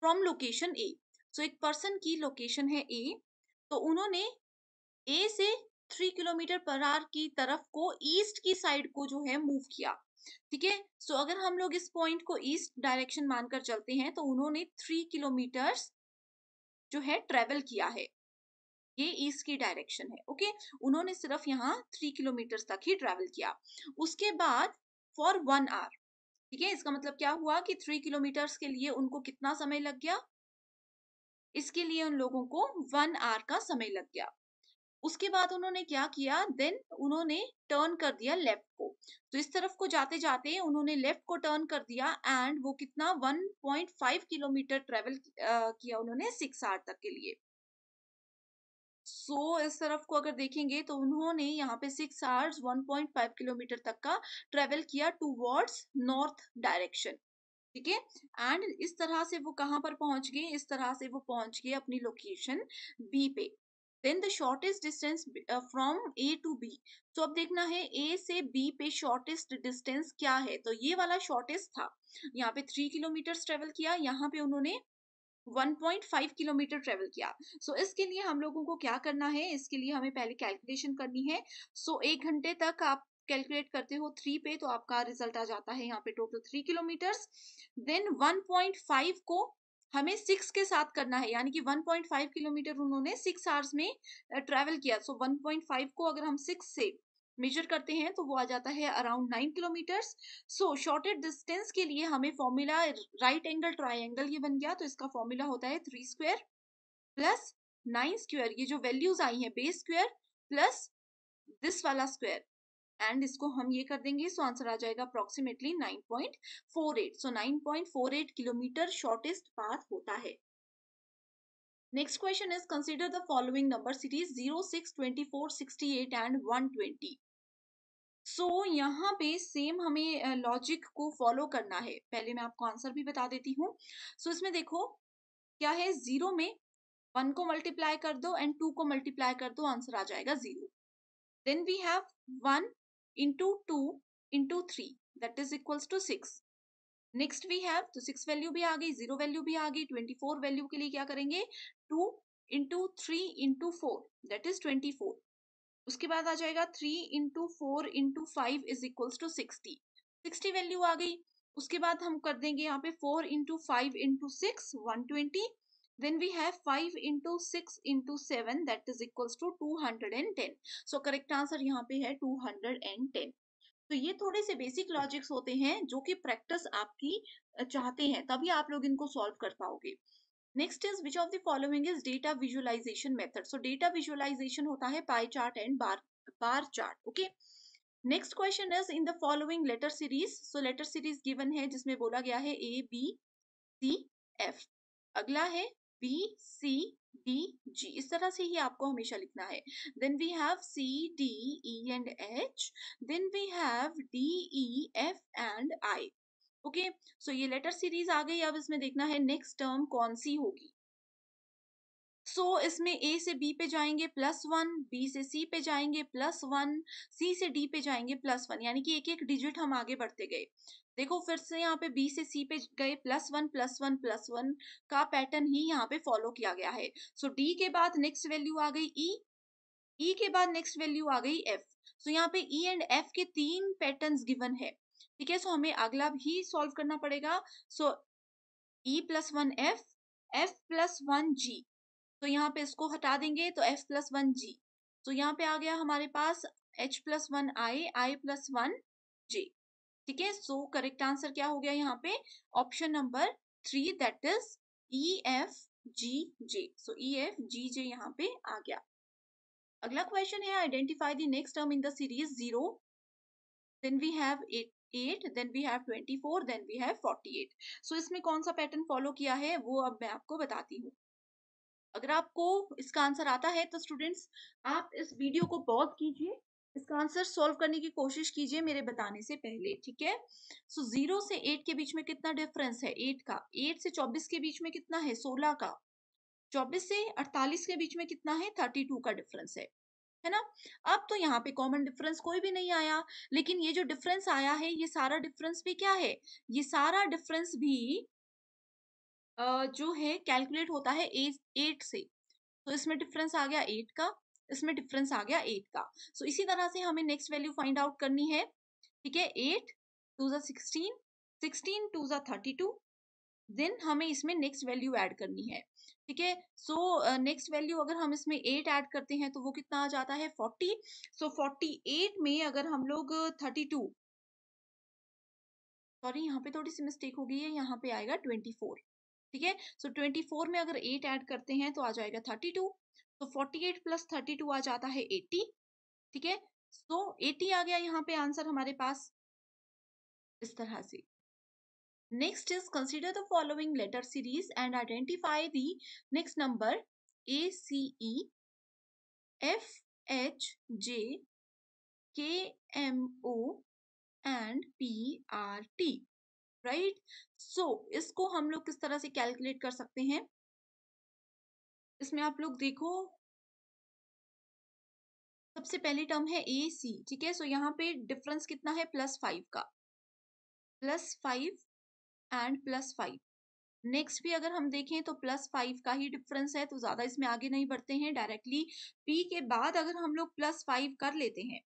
from location A. So एक पर्सन की लोकेशन है A, तो उन्होंने A से 3 किलोमीटर पर आवर की तरफ को ईस्ट की साइड को जो है मूव किया, ठीक है. सो अगर हम लोग इस पॉइंट को ईस्ट डायरेक्शन मानकर चलते हैं तो उन्होंने 3 किलोमीटर्स जो है ट्रेवल किया है, ये ईस्ट की डायरेक्शन है, ओके. उन्होंने सिर्फ यहाँ 3 किलोमीटर्स तक ही ट्रेवल किया. उसके बाद फॉर 1 आवर, ठीक है. इसका मतलब क्या हुआ कि 3 किलोमीटर्स के लिए उनको कितना समय लग गया, इसके लिए उन लोगों को 1 आवर का समय लग गया. उसके बाद उन्होंने क्या किया, देन उन्होंने टर्न कर दिया लेफ्ट को. तो इस तरफ को जाते जाते उन्होंने लेफ्ट को टर्न कर दिया एंड वो कितना 1.5 किलोमीटर ट्रेवल किया उन्होंने 6 आवर तक के लिए. सो इस तरफ को अगर देखेंगे तो उन्होंने यहाँ पे 6 आवर्स 1.5 किलोमीटर तक का ट्रेवल किया टूवर्ड्स नॉर्थ डायरेक्शन, ठीक है. एंड इस तरह से वो कहाँ पर पहुंच गए, इस तरह से वो पहुंच गए अपनी लोकेशन B पे. Then the shortest distance from A to B. तो अब देखना है A से B पे शॉर्टेस्ट डिस्टेंस क्या है. तो ये वाला शॉर्टेस्ट था, यहाँ पे 3 किलोमीटर ट्रेवल किया, यहाँ पे उन्होंने 1.5 किलोमीटर ट्रेवल किया. सो इसके लिए हम लोगों को क्या करना है, इसके लिए हमें पहले कैलकुलेशन करनी है. सो 1 घंटे तक आप कैलकुलेट करते हो 3 पे तो आपका रिजल्ट आ जाता है यहाँ पे टोटल 3 किलोमीटर्स. देन 1.5 को हमें 6 के साथ करना है, यानी कि 1.5 किलोमीटर उन्होंने 6 आवर्स में ट्रैवल किया. सो 1.5 को अगर हम 6 से मेजर करते हैं तो वो आ जाता है around 9 kilometres. So shortest distance के लिए हमें फॉर्मूला राइट एंगल ट्राइंगल ये बन गया. तो इसका फॉर्मूला होता है 3 स्क्वायर प्लस 9 स्क्वायर, ये जो वैल्यूज आई हैं बेस स्क्वायर प्लस दिस वाला स्क्वायर, एंड इसको हम ये कर देंगे. सो आंसर आ जाएगा अप्रोक्सीमेटली 9.48. सो 9.48 किलोमीटर शॉर्टेस्ट पाथ होता है. Next question is, consider the following number series 0, 6, 24, 68 and 120. So यहाँ पे सेम हमें लॉजिक को फॉलो करना है. पहले मैं आपको आंसर भी बता देती हूँ. सो इसमें देखो क्या है, 0 में 1 को मल्टीप्लाई कर दो एंड 2 को मल्टीप्लाई कर दो, आंसर आ जाएगा 0. Then we have 1 into 2 into 3 that is equals to 6. Next we have तो 6 वैल्यू भी आ गई, 0 वैल्यू भी आ गई. 24 वैल्यू के लिए क्या करेंगे 2 इंटू 3 इंटू 4 दैट इज 24. उसके बाद आ जाएगा 3 into 4 into 5 is equals to 60. 60 value आ गई. उसके बाद हम कर देंगे यहाँ पे 4 into 5 into 6 120. Then we have 5 into 6 into 7 that is equals to 210. So correct answer यहाँ पे है 210. तो ये थोड़े से बेसिक लॉजिक्स होते हैं जो कि प्रैक्टिस आपकी चाहते हैं तभी आप लोग इनको सॉल्व कर पाओगे. Next is which of the following is data visualisation method. So data visualisation होता है pie chart and bar chart. Okay next question is in the following letter series. So letter series given है जिसमें बोला गया है A B C F, अगला है B C D G. इस तरह से ही आपको हमेशा लिखना है. Then we have C D E and H, then we have D E F and I. Okay so ये लेटर सीरीज आ गई. अब इसमें देखना है नेक्स्ट टर्म कौन सी होगी. सो इसमें ए से बी पे जाएंगे +1, बी से सी पे जाएंगे +1, सी से डी पे जाएंगे +1, यानी कि एक एक डिजिट हम आगे बढ़ते गए. देखो फिर से यहाँ पे बी से सी पे गए +1 +1 +1 का पैटर्न ही यहाँ पे फॉलो किया गया है. सो डी के बाद नेक्स्ट वैल्यू आ गई ई, ई के बाद नेक्स्ट वैल्यू आ गई एफ. सो यहाँ पे ई एंड एफ के 3 पैटर्न्स गिवन है. ठीक है सो हमें अगला भी सॉल्व करना पड़ेगा. So E+1 F, F+1 G. तो यहाँ पे इसको हटा देंगे तो F+1 जी. तो यहाँ पे आ गया हमारे पास H+1 I, I+1 J. ठीक है सो करेक्ट आंसर क्या हो गया यहाँ पे option number 3 that is EFGJ. So EFGJ यहाँ पे आ गया. अगला क्वेश्चन है identify the next term in the series 0, then we have 8, then we have 24, then we have 48. So इसमें कौन सा पैटर्न फॉलो किया है वो अब मैं आपको बताती हूँ. अगर आपको इसका आंसर आता है तो स्टूडेंट्स आप इस वीडियो को पॉज कीजिए, इसका आंसर सॉल्व करने की कोशिश कीजिए मेरे बताने से पहले. ठीक है सो 0 से 8 के बीच में कितना डिफरेंस है 8 का, 8 से 24 के बीच में कितना है 16 का, 24 से 48 के बीच में कितना है 32 का डिफरेंस है ना. अब तो यहाँ पे कॉमन डिफरेंस कोई भी नहीं आया, लेकिन ये जो डिफरेंस आया है ये सारा डिफरेंस भी क्या है, ये सारा डिफरेंस भी जो है कैलकुलेट होता है 8 से. तो इसमें डिफरेंस आ गया 8 का, इसमें डिफरेंस आ गया 8 का. सो इसी तरह से हमें नेक्स्ट वैल्यू फाइंड आउट करनी है. ठीक है 8 2 16, 16 2 32, देन हमें इसमें नेक्स्ट वैल्यू ऐड करनी है. ठीक है सो नेक्स्ट वैल्यू अगर हम इसमें 8 ऐड करते हैं तो वो कितना आ जाता है 40. सो 48 में अगर हम लोग 32, सॉरी यहाँ पे थोड़ी सी मिस्टेक हो गई है, यहाँ पे आएगा 24. ठीक है सो 24 में अगर 8 ऐड करते हैं तो आ जाएगा 32. तो 48 + 32 आ जाता है 80. ठीक है सो 80 आ गया यहाँ पे आंसर हमारे पास इस तरह से. Next is consider the following letter series and identify the next number A C E F H J K M O and P R T. Right so इसको हम लोग किस तरह से कैलकुलेट कर सकते हैं. इसमें आप लोग देखो सबसे पहली टर्म है ए सी. ठीक है सो यहाँ पे डिफरेंस कितना है +5 का, +5 एंड +5. नेक्स्ट भी अगर हम देखें तो +5 का ही डिफरेंस है, तो ज्यादा इसमें आगे नहीं बढ़ते हैं. डायरेक्टली पी के बाद अगर हम लोग +5 कर लेते हैं,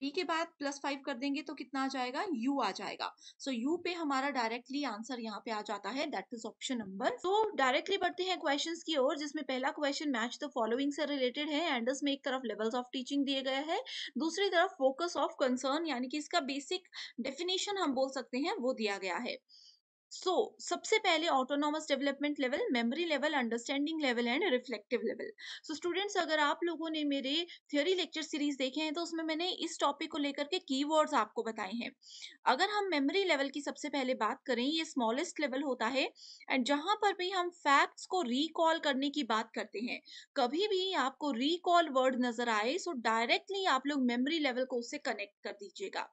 पी के बाद +5 कर देंगे तो कितना आ जाएगा U आ जाएगा. सो U पे हमारा डायरेक्टली आंसर यहाँ पे आ जाता है दैट इज ऑप्शन नंबर. तो डायरेक्टली बढ़ते हैं क्वेश्चंस की ओर, जिसमें पहला क्वेश्चन मैच द फॉलोइंग से रिलेटेड है एंड इसमें एक तरफ लेवल्स ऑफ टीचिंग दिए गए हैं, दूसरी तरफ फोकस ऑफ कंसर्न यानी कि इसका बेसिक डेफिनेशन हम बोल सकते हैं वो दिया गया है. सो सबसे पहले autonomous development level, memory level, understanding level and reflective level. So students अगर आप लोगों ने मेरे थ्योरी लेक्चर सीरीज देखे हैं तो उसमें मैंने इस टॉपिक को लेकर के कीवर्ड्स आपको बताए हैं. अगर हम मेमोरी लेवल की सबसे पहले बात करें, ये स्मॉलेस्ट लेवल होता है एंड जहाँ पर भी हम फैक्ट्स को रिकॉल करने की बात करते हैं. कभी भी आपको रिकॉल वर्ड नजर आए सो डायरेक्टली आप लोग मेमोरी लेवल को उससे कनेक्ट कर दीजिएगा.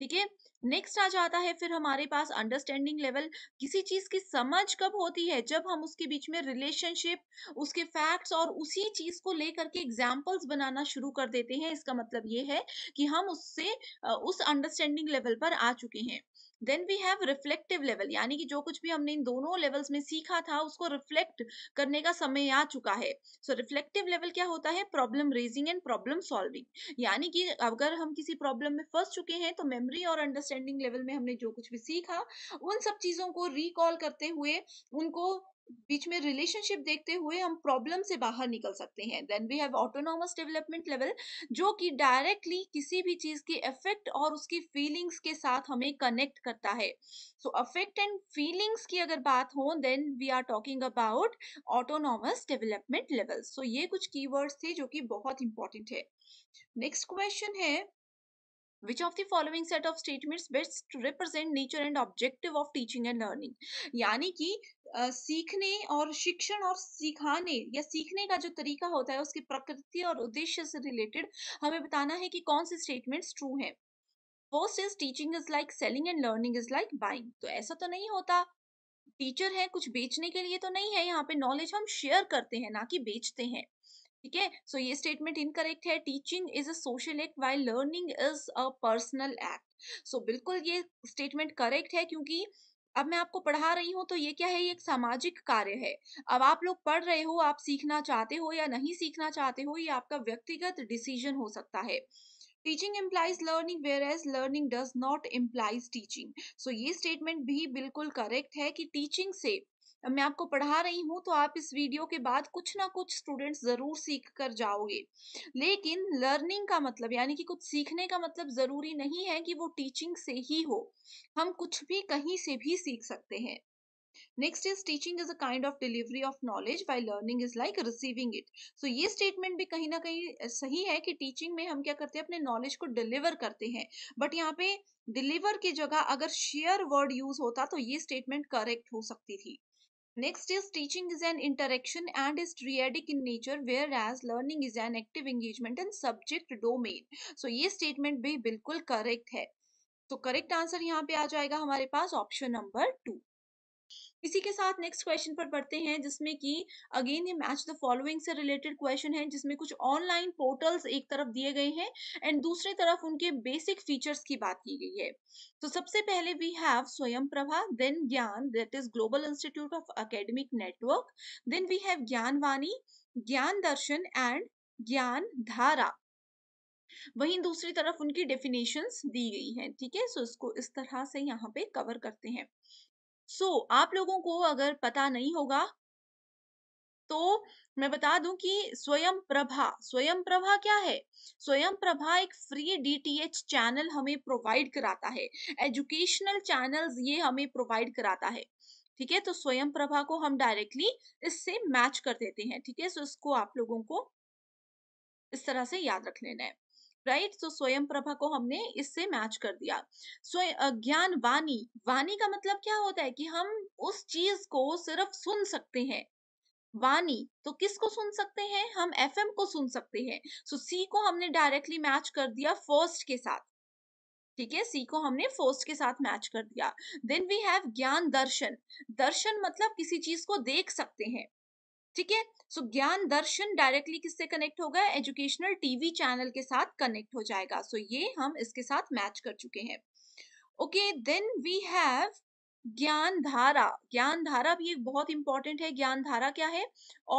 ठीक है। नेक्स्ट आ जाता है फिर हमारे पास अंडरस्टैंडिंग लेवल। किसी चीज की समझ कब होती है? जब हम उसके बीच में रिलेशनशिप, उसके फैक्ट्स और उसी चीज को लेकर के एग्जाम्पल्स बनाना शुरू कर देते हैं। इसका मतलब ये है कि हम उससे उस अंडरस्टैंडिंग लेवल पर आ चुके हैं। Then we have reflective level, यानी कि जो कुछ भी हमने इन दोनों लेवल्स में सीखा था उसको रिफ्लेक्ट करने का समय आ चुका है। सो रिफ्लेक्टिव लेवल क्या होता है? Problem raising and problem solving, यानी कि अगर हम किसी प्रॉब्लम में फंस चुके हैं तो मेमोरी और अंडरस्टैंडिंग लेवल में हमने जो कुछ भी सीखा उन सब चीजों को रिकॉल करते हुए, उनको बीच में रिलेशनशिप देखते हुए हम प्रॉब्लम से बाहर निकल सकते हैं। Then we have autonomous development level, जो कि डायरेक्टली किसी भी चीज के इफेक्ट और उसकी फीलिंग्स के साथ हमें कनेक्ट करता है। सो अफेक्ट एंड फीलिंग्स की अगर बात हो then we are talking about autonomous development level. So ये कुछ कीवर्ड्स थे जो कि बहुत इंपॉर्टेंट है। नेक्स्ट क्वेश्चन है, Which of the following set of statements best represent nature and objective of teaching and learning? यानी कि सीखने और शिक्षण और सिखाने या सीखने का जो तरीका होता है उसकी प्रकृति और उद्देश्य से रिलेटेड हमें बताना है कि कौन से स्टेटमेंट्स ट्रू हैं। First is teaching is like selling and learning is like buying. तो ऐसा तो नहीं होता, टीचर है कुछ बेचने के लिए तो नहीं है, यहाँ पे नॉलेज हम शेयर करते हैं ना कि बेचते हैं, ठीक है। सो ये स्टेटमेंट इनकरेक्ट है। Teaching is a social act while learning is a personal act. So बिल्कुल ये स्टेटमेंट करेक्ट है, क्योंकि अब मैं आपको पढ़ा रही हूँ तो ये क्या है, ये एक सामाजिक कार्य है। अब आप लोग पढ़ रहे हो, आप सीखना चाहते हो या नहीं सीखना चाहते हो, ये आपका व्यक्तिगत डिसीजन हो सकता है। Teaching implies learning whereas learning does not implies teaching. So ये स्टेटमेंट भी बिल्कुल करेक्ट है कि टीचिंग से मैं आपको पढ़ा रही हूँ तो आप इस वीडियो के बाद कुछ ना कुछ स्टूडेंट्स जरूर सीख कर जाओगे, लेकिन लर्निंग का मतलब यानी कि कुछ सीखने का मतलब जरूरी नहीं है कि वो टीचिंग से ही हो, हम कुछ भी कहीं से भी सीख सकते हैं। Next is teaching is a kind of delivery of knowledge while learning is like receiving it. So ये स्टेटमेंट भी कहीं ना कहीं सही है कि टीचिंग में हम क्या करते हैं, अपने नॉलेज को डिलीवर करते हैं, बट यहाँ पे डिलीवर की जगह अगर शेयर वर्ड यूज होता तो ये स्टेटमेंट करेक्ट हो सकती थी। Next is teaching is an interaction and is triadic in nature, whereas learning is an active engagement in subject domain. So ये statement भी बिल्कुल correct है। So correct answer यहाँ पे आ जाएगा हमारे पास option number 2. इसी के साथ नेक्स्ट क्वेश्चन पर पढ़ते हैं, जिसमें कि अगेन ये मैच द फॉलोइंग से रिलेटेड क्वेश्चन है, जिसमें कुछ ऑनलाइन पोर्टल्स एक तरफ दिए गए हैं एंड दूसरी तरफ उनके बेसिक फीचर्स की बात की गई है। तो सबसे पहले वी हैव स्वयंप्रभा, देन ज्ञान that is global institute of academic network, then we have Gyanvani, Gyan Darshan and ज्ञान धारा। वहीं दूसरी तरफ उनकी डेफिनेशंस दी गई हैं, ठीक है। सो इसको इस तरह से यहाँ पे कवर करते हैं। सो आप लोगों को अगर पता नहीं होगा तो मैं बता दूं कि स्वयंप्रभा क्या है। स्वयंप्रभा एक फ्री DTH चैनल हमें प्रोवाइड कराता है, एजुकेशनल चैनल्स ये हमें प्रोवाइड कराता है, ठीक है। तो स्वयंप्रभा को हम डायरेक्टली इससे मैच कर देते हैं, ठीक है। सो इसको आप लोगों को इस तरह से याद रख लेना है, राइट। तो स्वयंप्रभा को हमने इससे मैच कर दिया। ज्ञान वाणी, वाणी का मतलब क्या होता है कि हम उस चीज को सिर्फ सुन सकते हैं। वाणी तो किसको सुन सकते हैं, हम FM को सुन सकते हैं। सो C को हमने डायरेक्टली मैच कर दिया फर्स्ट के साथ, ठीक है। C को हमने फर्स्ट के साथ मैच कर दिया। देन वी हैव ज्ञान दर्शन, दर्शन मतलब किसी चीज को देख सकते हैं, ठीक है। सो ज्ञान दर्शन डायरेक्टली किससे कनेक्ट होगा, एजुकेशनल टीवी चैनल के साथ कनेक्ट हो जाएगा। सो ये हम इसके साथ मैच कर चुके हैं, ओके। देन वी हैव ज्ञान धारा, ज्ञान धारा भी एक बहुत इंपॉर्टेंट है। ज्ञान धारा क्या है,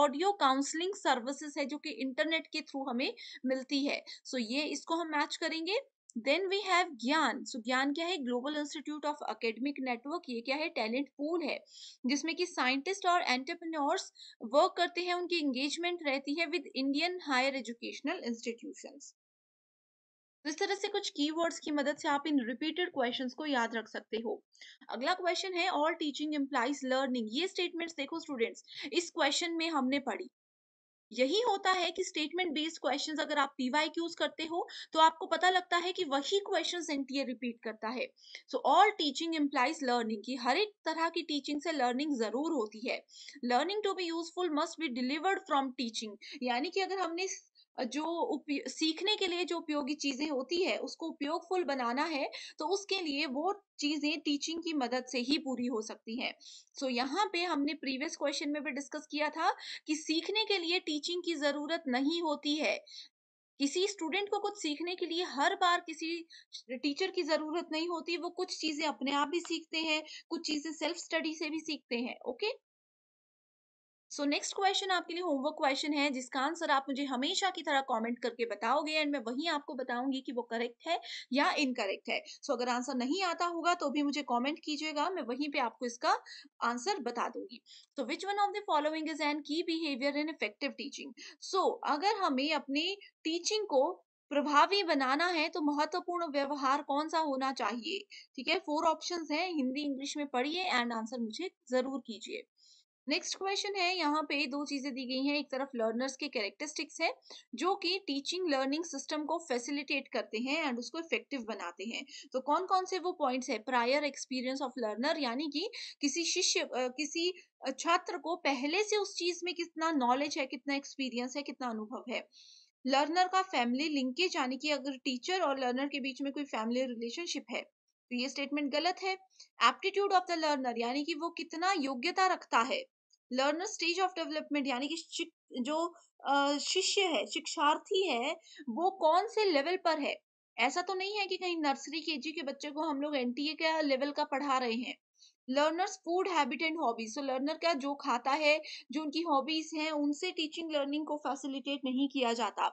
ऑडियो काउंसलिंग सर्विसेज है जो कि इंटरनेट के थ्रू हमें मिलती है। सो ये इसको हम मैच करेंगे। देन वी हैव ज्ञान, सो ज्ञान क्या है, global institute of academic network, ये क्या है, टैलेंट पूल है जिसमें कि साइंटिस्ट और एंटरप्रेन्योर्स वर्क करते हैं, उनकी एंगेजमेंट रहती है with Indian higher educational institutions. इस तरह से कुछ कीवर्ड्स की मदद से आप इन रिपीटेड क्वेश्चंस को याद रख सकते हो। अगला क्वेश्चन है ऑल टीचिंग इम्प्लाइज लर्निंग। ये स्टेटमेंट्स देखो स्टूडेंट्स, इस क्वेश्चन में हमने पढ़ी। यही होता है कि स्टेटमेंट बेस्ड क्वेश्चंस अगर आप PYQs करते हो तो आपको पता लगता है कि वही क्वेश्चंस एनटीए रिपीट करता है। So all teaching implies learning की हर एक तरह की टीचिंग से लर्निंग जरूर होती है। Learning to be useful must be delivered from teaching, यानी कि अगर हमने जो सीखने के लिए जो उपयोगी चीजें होती है उसको उपयोगफुल बनाना है, तो उसके लिए वो चीजें टीचिंग की मदद से ही पूरी हो सकती हैं। सो यहाँ पे हमने प्रीवियस क्वेश्चन में भी डिस्कस किया था कि सीखने के लिए टीचिंग की जरूरत नहीं होती है, किसी स्टूडेंट को कुछ सीखने के लिए हर बार किसी टीचर की जरूरत नहीं होती, वो कुछ चीजें अपने आप ही सीखते हैं, कुछ चीजें सेल्फ स्टडी से भी सीखते हैं। ओके, सो नेक्स्ट क्वेश्चन आपके लिए होमवर्क क्वेश्चन है, जिसका आंसर आप मुझे हमेशा की तरह कमेंट करके बताओगे एंड मैं वही आपको बताऊंगी कि वो करेक्ट है या इनकरेक्ट है। सो अगर आंसर नहीं आता होगा तो भी मुझे कमेंट कीजिएगा, मैं वहीं पे आपको इसका आंसर बता दूंगी। So which one of the following is an key behaviour in effective teaching. So अगर हमें अपनी टीचिंग को प्रभावी बनाना है तो महत्वपूर्ण व्यवहार कौन सा होना चाहिए? ठीक है, 4 ऑप्शंस हैं, हिंदी इंग्लिश में पढ़िए एंड आंसर मुझे जरूर कीजिए। नेक्स्ट क्वेश्चन है, यहाँ पे 2 चीजें दी गई हैं, एक तरफ लर्नर्स के कैरेक्टरिस्टिक्स है जो कि टीचिंग लर्निंग सिस्टम को फैसिलिटेट करते हैं एंड उसको इफेक्टिव बनाते हैं, तो कौन कौन से वो पॉइंट्स है? प्रायर एक्सपीरियंस ऑफ लर्नर, यानी कि किसी छात्र को पहले से उस चीज में कितना नॉलेज है, कितना एक्सपीरियंस है, कितना अनुभव है। लर्नर का फैमिली लिंकेज, यानी कि अगर टीचर और लर्नर के बीच में कोई फैमिली रिलेशनशिप है तो ये स्टेटमेंट गलत है। एप्टीट्यूड ऑफ द लर्नर, यानी कि वो कितना योग्यता रखता है। लर्नर स्टेज ऑफ डेवलपमेंट, यानी कि जो शिष्य है, शिक्षार्थी है, वो कौन से लेवल पर है। ऐसा तो नहीं है कि कहीं नर्सरी केजी के बच्चे को हम लोग एनटीए के लेवल का पढ़ा रहे हैं। Learners food habit and hobbies, तो लर्नर का जो खाता है, जो उनकी हॉबीज हैं, उनसे टीचिंग लर्निंग को फैसिलिटेट नहीं किया जाता।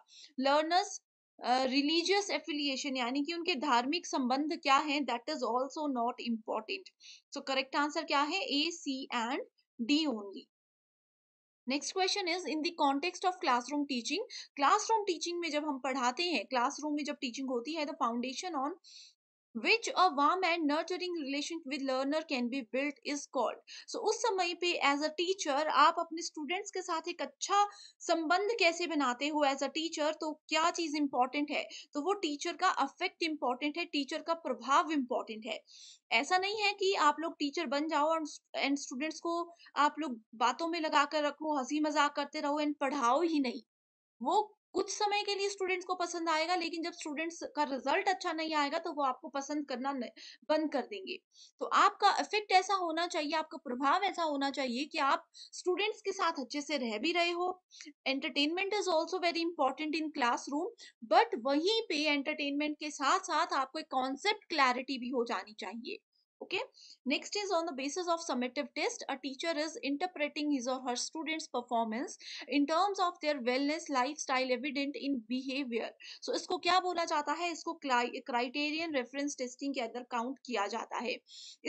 लर्नर्स रिलीजियस एफिलिएशन, यानी कि उनके धार्मिक संबंध क्या है, that is also not important. So correct answer क्या है? A, C and D only. Next question is in the context of classroom teaching. Classroom teaching में जब हम पढ़ाते हैं, classroom में जब teaching होती है, the foundation on which a warm and nurturing relation with learner can be built is called. So उस समय पे as a teacher आप अपने students के साथ एक अच्छा संबंध कैसे बनाते हो as a teacher, तो क्या चीज important है? तो वो teacher का affect important है, teacher का प्रभाव important है। ऐसा नहीं है कि आप लोग टीचर बन जाओ और स्टूडेंट्स को आप लोग बातों में लगा कर रखो, हंसी मजाक करते रहो एंड पढ़ाओ ही नहीं। वो कुछ समय के लिए स्टूडेंट्स को पसंद आएगा, लेकिन जब स्टूडेंट्स का रिजल्ट अच्छा नहीं आएगा तो वो आपको पसंद करना बंद कर देंगे। तो आपका इफेक्ट ऐसा होना चाहिए, आपका प्रभाव ऐसा होना चाहिए कि आप स्टूडेंट्स के साथ अच्छे से रह भी रहे हो। Entertainment is also very important in classroom, but वहीं पे एंटरटेनमेंट के साथ साथ आपको एक कॉन्सेप्ट क्लैरिटी भी हो जानी चाहिए। Okay, next is on the basis of summative test, a teacher is interpreting his or her students' performance in terms of their wellness, lifestyle evident in behavior. So इसको क्या बोला जाता है? इसको criterion reference testing के अंदर count किया जाता है।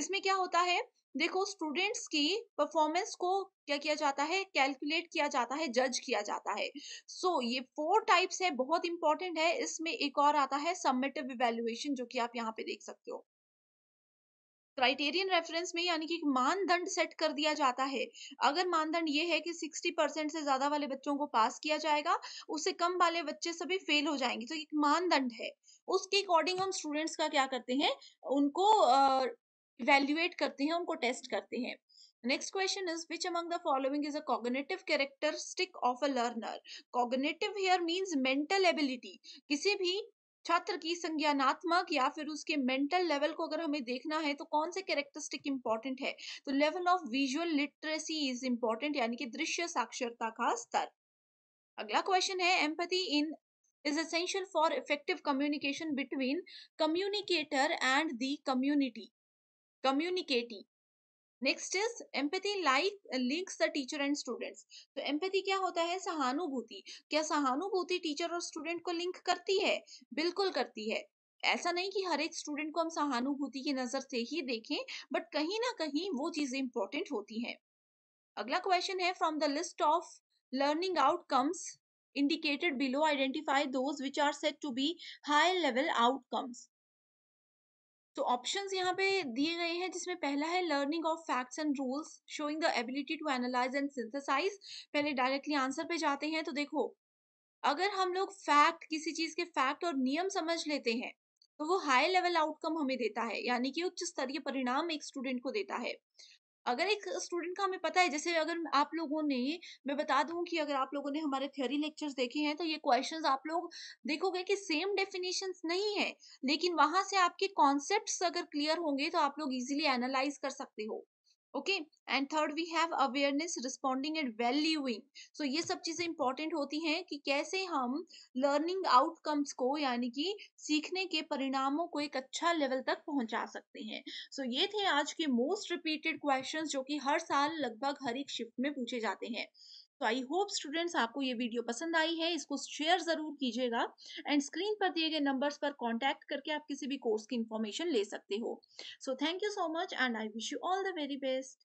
इसमें क्या होता है? देखो, स्टूडेंट्स की परफॉर्मेंस को क्या किया जाता है? कैलकुलेट किया जाता है, जज किया जाता है। सो ये 4 टाइप्स है, बहुत इंपॉर्टेंट है। इसमें एक और आता है सम्मेटिव इवेल्युएशन, जो कि आप यहाँ पे देख सकते हो। क्राइटेरियन रेफरेंस में यानी कि मानदंड सेट कर दिया जाता है। अगर मानदंड ये है कि 60% से ज्यादा वाले बच्चों को पास किया जाएगा, उससे कम वाले बच्चे सभी फेल हो जाएंगे, तो एक मानदंड है। उसके अकॉर्डिंग हम स्टूडेंट्स का क्या करते हैं? उनको इवेल्युएट करते हैं, उनको टेस्ट करते हैं। Next question is which among the following is a cognitive characteristic of a learner? Cognitive here means mental ability. किसी भी छात्र की संज्ञानात्मक या फिर उसके मेंटल लेवल को अगर हमें देखना है तो कौन से कैरेक्टरिस्टिक इंपॉर्टेंट है? तो level of visual literacy is important, यानी कि दृश्य साक्षरता का स्तर। अगला क्वेश्चन है empathy in is essential for effective communication between communicator and the community communicatee. Next is empathy links the teacher and students. तो एम्पैथी क्या होता है? सहानुभूति। क्या सहानुभूति टीचर और स्टूडेंट को लिंक करती है? बिल्कुल करती है। ऐसा नहीं कि हर एक स्टूडेंट को हम सहानुभूति की नजर से ही देखें, बट कहीं ना कहीं वो चीजें इंपॉर्टेंट होती हैं। अगला क्वेश्चन है from the list of learning outcomes indicated below identify those which are said to be high level outcomes. तो ऑप्शंस यहाँ पे दिए गए हैं, जिसमें पहला है learning of facts and rules showing the ability to analyse and synthesise. पहले डायरेक्टली आंसर पे जाते हैं, तो देखो अगर हम लोग फैक्ट, किसी चीज के फैक्ट और नियम समझ लेते हैं तो वो हाई लेवल आउटकम हमें देता है, यानी कि उच्च स्तरीय परिणाम एक स्टूडेंट को देता है। अगर एक स्टूडेंट का हमें पता है, जैसे अगर आप लोगों ने, मैं बता दूं कि अगर आप लोगों ने हमारे थ्योरी लेक्चर्स देखे हैं तो ये क्वेश्चंस आप लोग देखोगे कि सेम डेफिनेशंस नहीं है, लेकिन वहां से आपके कॉन्सेप्ट्स अगर क्लियर होंगे तो आप लोग इजीली एनालाइज कर सकते हो। Okay, and third we have awareness, responding and valuing. So ये सब चीजें इंपॉर्टेंट होती हैं कि कैसे हम लर्निंग आउटकम्स को, यानी कि सीखने के परिणामों को एक अच्छा लेवल तक पहुंचा सकते हैं। सो ये थे आज के मोस्ट रिपीटेड क्वेश्चंस जो कि हर साल लगभग हर एक शिफ्ट में पूछे जाते हैं। तो आई होप स्टूडेंट्स आपको ये वीडियो पसंद आई है, इसको शेयर जरूर कीजिएगा एंड स्क्रीन पर दिए गए नंबर्स पर कांटेक्ट करके आप किसी भी कोर्स की इंफॉर्मेशन ले सकते हो। So thank you so much and I wish you all the very best.